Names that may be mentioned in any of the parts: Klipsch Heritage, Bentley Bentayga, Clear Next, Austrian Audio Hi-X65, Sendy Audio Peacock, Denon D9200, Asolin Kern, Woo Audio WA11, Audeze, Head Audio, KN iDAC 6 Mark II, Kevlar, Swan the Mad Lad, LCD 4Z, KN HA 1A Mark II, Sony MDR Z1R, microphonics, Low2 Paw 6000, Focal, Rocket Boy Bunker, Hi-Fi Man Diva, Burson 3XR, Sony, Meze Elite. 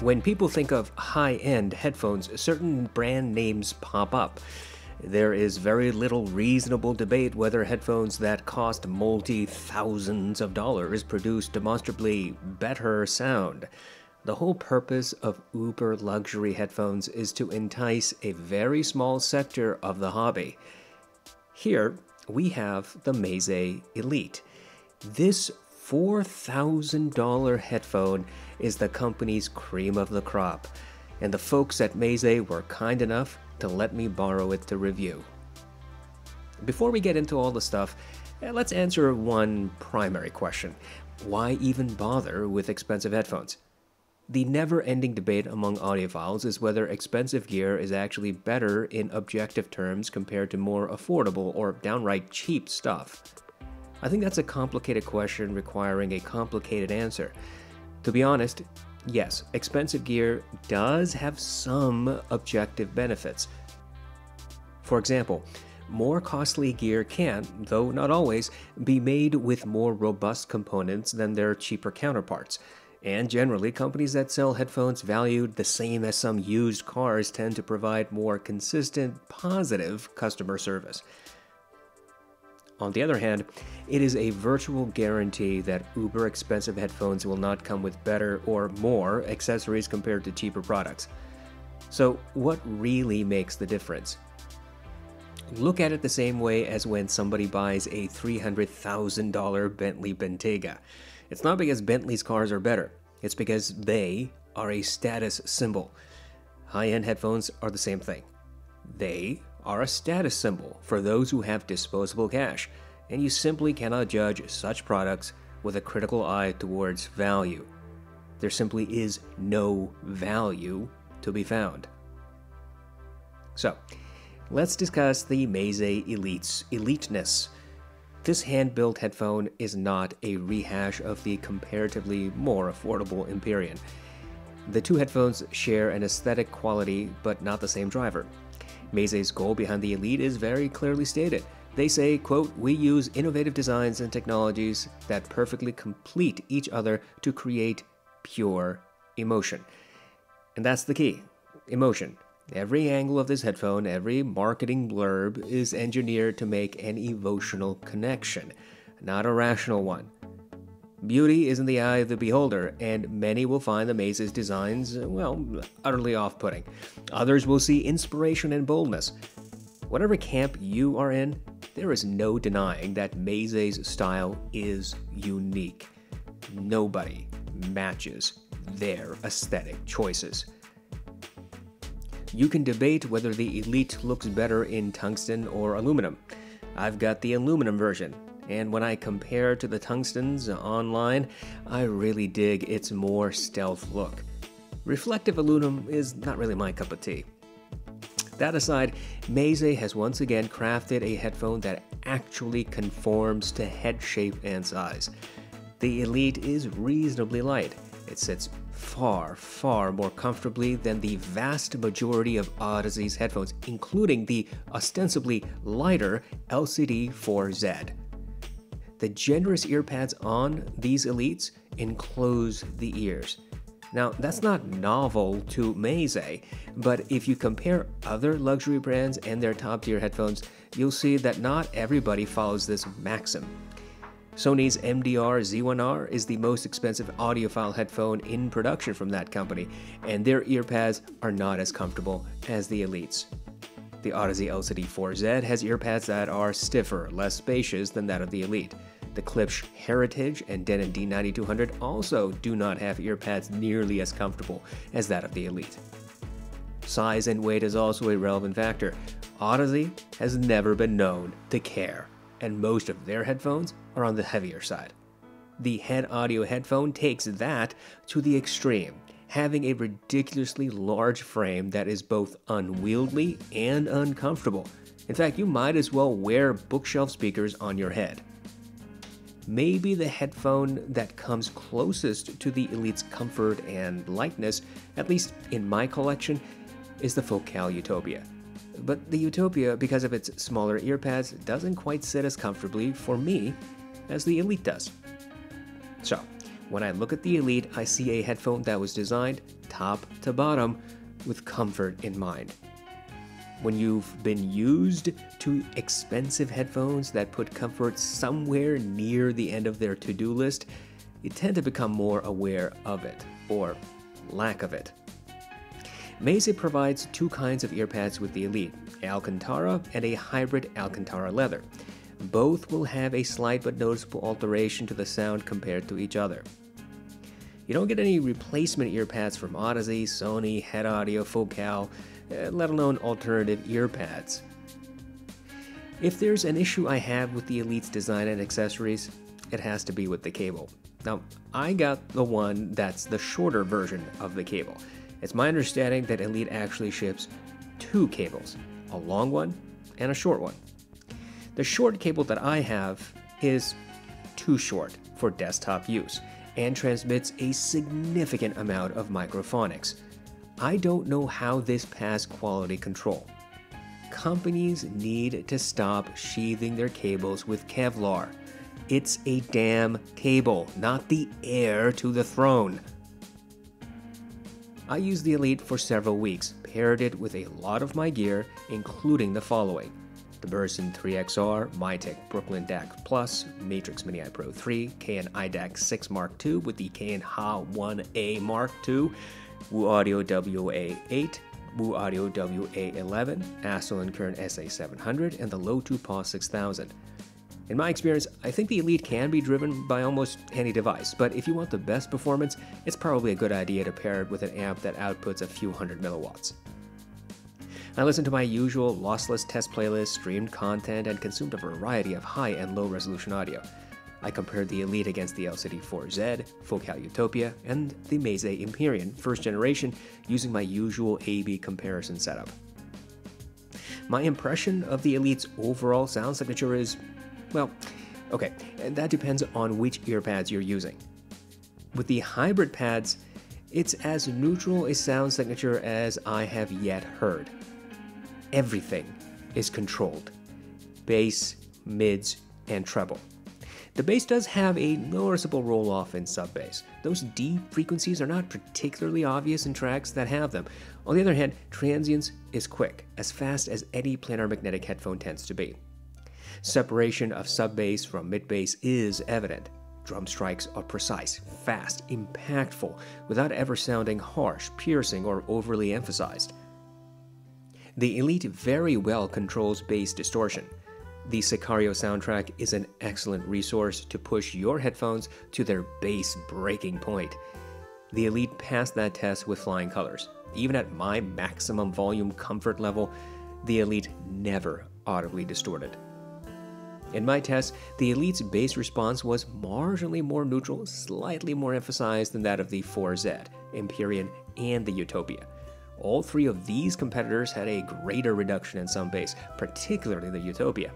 When people think of high-end headphones, certain brand names pop up. There is very little reasonable debate whether headphones that cost multi-thousands of dollars produce demonstrably better sound. The whole purpose of uber-luxury headphones is to entice a very small sector of the hobby. Here, we have the Meze Elite. This $4,000 headphone is the company's cream of the crop, and the folks at Meze were kind enough to let me borrow it to review. Before we get into all the stuff, let's answer one primary question. Why even bother with expensive headphones? The never-ending debate among audiophiles is whether expensive gear is actually better in objective terms compared to more affordable or downright cheap stuff. I think that's a complicated question requiring a complicated answer. To be honest, yes, expensive gear does have some objective benefits. For example, more costly gear can, though not always, be made with more robust components than their cheaper counterparts. And generally, companies that sell headphones valued the same as some used cars tend to provide more consistent, positive customer service. On the other hand, it is a virtual guarantee that uber-expensive headphones will not come with better or more accessories compared to cheaper products. So what really makes the difference? Look at it the same way as when somebody buys a $300,000 Bentley Bentayga. It's not because Bentley's cars are better. It's because they are a status symbol. High-end headphones are the same thing. They are a status symbol for those who have disposable cash, and you simply cannot judge such products with a critical eye towards value. There simply is no value to be found. So, let's discuss the Meze Elite's eliteness. This hand-built headphone is not a rehash of the comparatively more affordable Empyrean. The two headphones share an aesthetic quality, but not the same driver. Meze's goal behind the Elite is very clearly stated. They say, quote, "We use innovative designs and technologies that perfectly complete each other to create pure emotion." And that's the key, emotion. Every angle of this headphone, every marketing blurb is engineered to make an emotional connection, not a rational one. Beauty is in the eye of the beholder, and many will find the Meze's designs, well, utterly off-putting. Others will see inspiration and boldness. Whatever camp you are in, there is no denying that Meze's style is unique. Nobody matches their aesthetic choices. You can debate whether the Elite looks better in tungsten or aluminum. I've got the aluminum version. And when I compare to the tungstens online, I really dig its more stealth look. Reflective aluminum is not really my cup of tea. That aside, Meze has once again crafted a headphone that actually conforms to head shape and size. The Elite is reasonably light. It sits far, far more comfortably than the vast majority of Audeze's headphones, including the ostensibly lighter LCD 4Z. The generous ear pads on these Elites enclose the ears. Now, that's not novel to Meze, but if you compare other luxury brands and their top-tier headphones, you'll see that not everybody follows this maxim. Sony's MDR Z1R is the most expensive audiophile headphone in production from that company, and their ear pads are not as comfortable as the Elites. The Audeze LCD 4Z has ear pads that are stiffer, less spacious than that of the Elite. The Klipsch Heritage and Denon D9200 also do not have ear pads nearly as comfortable as that of the Elite. Size and weight is also a relevant factor. Audeze has never been known to care, and most of their headphones are on the heavier side. The Head Audio headphone takes that to the extreme, having a ridiculously large frame that is both unwieldy and uncomfortable. In fact, you might as well wear bookshelf speakers on your head. Maybe the headphone that comes closest to the Elite's comfort and lightness, at least in my collection, is the Focal Utopia. But the Utopia, because of its smaller earpads, doesn't quite sit as comfortably, for me, as the Elite does. So, when I look at the Elite, I see a headphone that was designed top to bottom with comfort in mind. When you've been used to expensive headphones that put comfort somewhere near the end of their to-do list, you tend to become more aware of it, or lack of it. Meze provides two kinds of earpads with the Elite, Alcantara and a hybrid Alcantara leather. Both will have a slight but noticeable alteration to the sound compared to each other. You don't get any replacement earpads from Audeze, Sony, Head Audio, Focal, let alone alternative earpads. If there's an issue I have with the Elite's design and accessories, it has to be with the cable. Now, I got the one that's the shorter version of the cable. It's my understanding that Elite actually ships two cables, a long one and a short one. The short cable that I have is too short for desktop use and transmits a significant amount of microphonics. I don't know how this passed quality control. Companies need to stop sheathing their cables with Kevlar. It's a damn cable, not the heir to the throne. I used the Elite for several weeks, paired it with a lot of my gear, including the following: the Burson 3XR, MyTech Brooklyn DAC Plus, Matrix Mini-I Pro 3, KN iDAC 6 Mark II with the KN HA 1A Mark II, Woo Audio WA8, Woo Audio WA11, Asolin Kern SA700, and the Low2 Paw 6000. In my experience, I think the Elite can be driven by almost any device, but if you want the best performance, it's probably a good idea to pair it with an amp that outputs a few hundred milliwatts. I listened to my usual lossless test playlist, streamed content, and consumed a variety of high and low resolution audio. I compared the Elite against the LCD 4Z, Focal Utopia, and the Meze Empyrean first generation using my usual A/B comparison setup. My impression of the Elite's overall sound signature is, well, okay, that depends on which earpads you're using. With the hybrid pads, it's as neutral a sound signature as I have yet heard. Everything is controlled: bass, mids, and treble. The bass does have a noticeable roll-off in sub-bass. Those deep frequencies are not particularly obvious in tracks that have them. On the other hand, transience is quick, as fast as any planar magnetic headphone tends to be. Separation of sub-bass from mid-bass is evident. Drum strikes are precise, fast, impactful, without ever sounding harsh, piercing, or overly emphasized. The Elite very well controls bass distortion. The Sicario soundtrack is an excellent resource to push your headphones to their bass breaking point. The Elite passed that test with flying colors. Even at my maximum volume comfort level, the Elite never audibly distorted. In my tests, the Elite's bass response was marginally more neutral, slightly more emphasized than that of the 4Z, Empyrean, and the Utopia. All three of these competitors had a greater reduction in some bass, particularly the Utopia.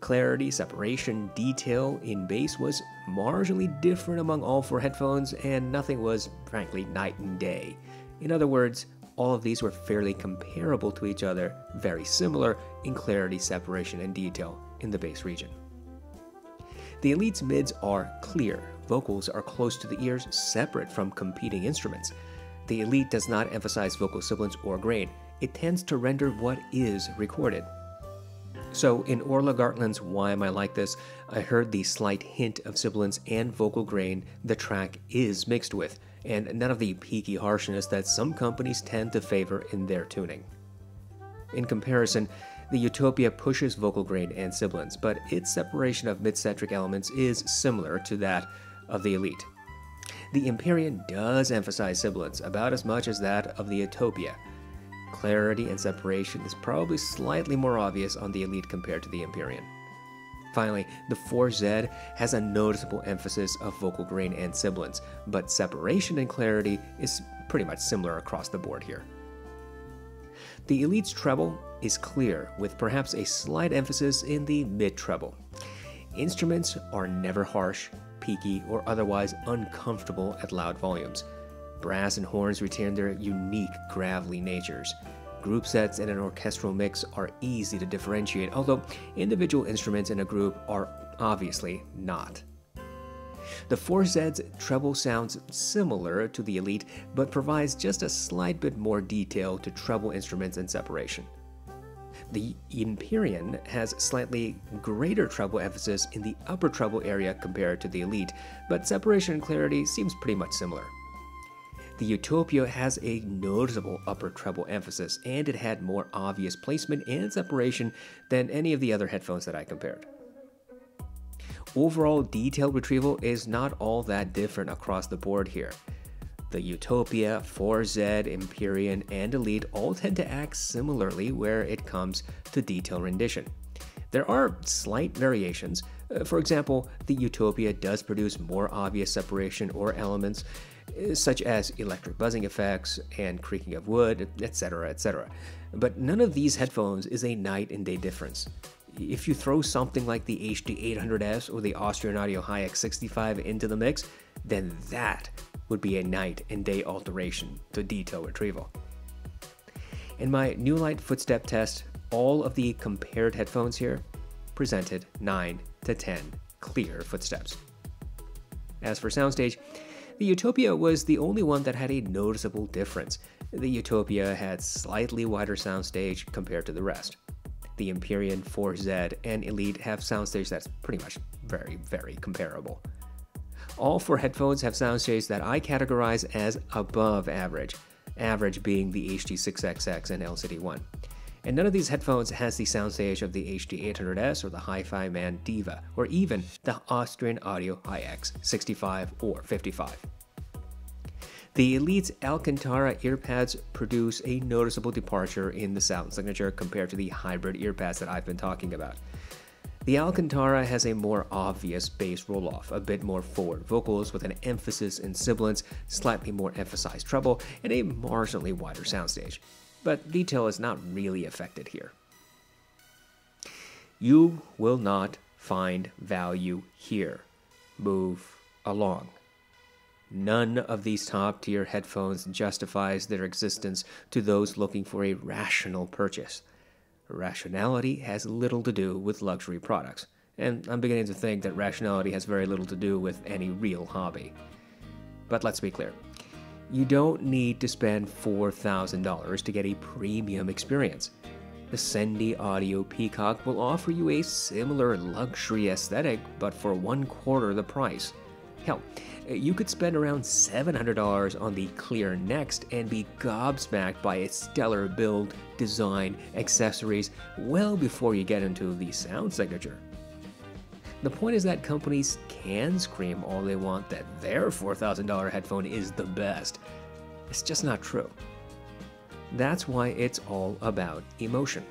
Clarity, separation, detail in bass was marginally different among all four headphones, and nothing was, frankly, night and day. In other words, all of these were fairly comparable to each other, very similar in clarity, separation, and detail in the bass region. The Elite's mids are clear. Vocals are close to the ears, separate from competing instruments. The Elite does not emphasize vocal sibilance or grain. It tends to render what is recorded. So in Orla Gartland's Why Am I Like This, I heard the slight hint of sibilance and vocal grain the track is mixed with, and none of the peaky harshness that some companies tend to favor in their tuning. In comparison, the Utopia pushes vocal grain and sibilance, but its separation of mid-centric elements is similar to that of the Elite. The Empyrean does emphasize sibilance about as much as that of the Utopia. Clarity and separation is probably slightly more obvious on the Elite compared to the Empyrean. Finally, the 4Z has a noticeable emphasis of vocal grain and sibilance, but separation and clarity is pretty much similar across the board here. The Elite's treble is clear, with perhaps a slight emphasis in the mid-treble. Instruments are never harsh, peaky, or otherwise uncomfortable at loud volumes. Brass and horns retain their unique gravelly natures. Group sets in an orchestral mix are easy to differentiate, although individual instruments in a group are obviously not. The 4Z's treble sounds similar to the Elite, but provides just a slight bit more detail to treble instruments and separation. The Empyrean has slightly greater treble emphasis in the upper treble area compared to the Elite, but separation and clarity seems pretty much similar. The Utopia has a noticeable upper treble emphasis, and it had more obvious placement and separation than any of the other headphones that I compared. Overall detail retrieval is not all that different across the board here. The Utopia, 4Z, Empyrean, and Elite all tend to act similarly where it comes to detail rendition. There are slight variations. For example, the Utopia does produce more obvious separation or elements, such as electric buzzing effects and creaking of wood, etc., etc. But none of these headphones is a night and day difference. If you throw something like the HD800S or the Austrian Audio Hi-X65 into the mix, then that would be a night and day alteration to detail retrieval. In my New Light footstep test, all of the compared headphones here presented 9 to 10 clear footsteps. As for soundstage, the Utopia was the only one that had a noticeable difference. The Utopia had slightly wider soundstage compared to the rest. The Empyrean, 4Z, and Elite have soundstage that's pretty much very comparable. All four headphones have soundstage that I categorize as above average, average being the HD6XX and LCD 1. And none of these headphones has the soundstage of the HD800S or the Hi-Fi Man Diva, or even the Austrian Audio Hi-X 65 or 55. The Elite's Alcantara earpads produce a noticeable departure in the sound signature compared to the hybrid earpads that I've been talking about. The Alcantara has a more obvious bass roll-off, a bit more forward vocals with an emphasis in sibilance, slightly more emphasized treble, and a marginally wider soundstage. But detail is not really affected here. You will not find value here. Move along. None of these top-tier headphones justifies their existence to those looking for a rational purchase. Rationality has little to do with luxury products, and I'm beginning to think that rationality has very little to do with any real hobby. But let's be clear. You don't need to spend $4,000 to get a premium experience. The Sendy Audio Peacock will offer you a similar luxury aesthetic, but for 1/4 the price. Hell, you could spend around $700 on the Clear Next and be gobsmacked by its stellar build, design, accessories, well before you get into the sound signature. The point is that companies can scream all they want that their $4,000 headphone is the best. It's just not true. That's why it's all about emotion.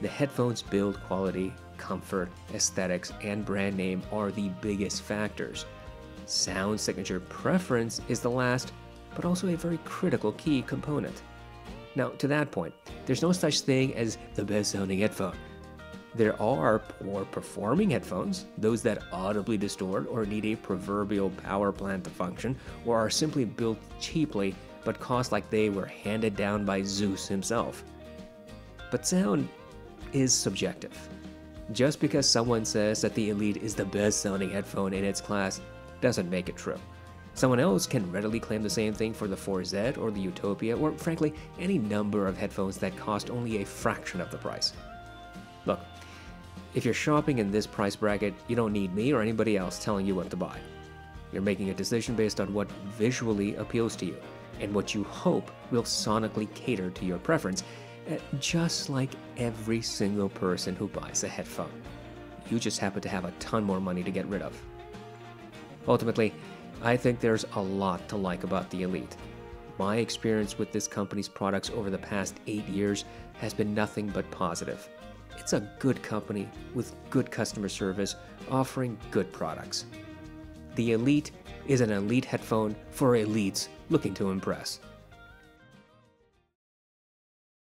The headphone's build quality, comfort, aesthetics, and brand name are the biggest factors. Sound signature preference is the last, but also a very critical key component. Now, to that point, there's no such thing as the best-sounding headphone. There are poor-performing headphones, those that audibly distort or need a proverbial power plant to function, or are simply built cheaply but cost like they were handed down by Zeus himself. But sound is subjective. Just because someone says that the Elite is the best-sounding headphone in its class doesn't make it true. Someone else can readily claim the same thing for the 4Z or the Utopia, or frankly, any number of headphones that cost only a fraction of the price. Look, if you're shopping in this price bracket, you don't need me or anybody else telling you what to buy. You're making a decision based on what visually appeals to you, and what you hope will sonically cater to your preference, just like every single person who buys a headphone. You just happen to have a ton more money to get rid of. Ultimately, I think there's a lot to like about the Elite. My experience with this company's products over the past 8 years has been nothing but positive. It's a good company with good customer service offering good products. The Elite is an elite headphone for elites looking to impress.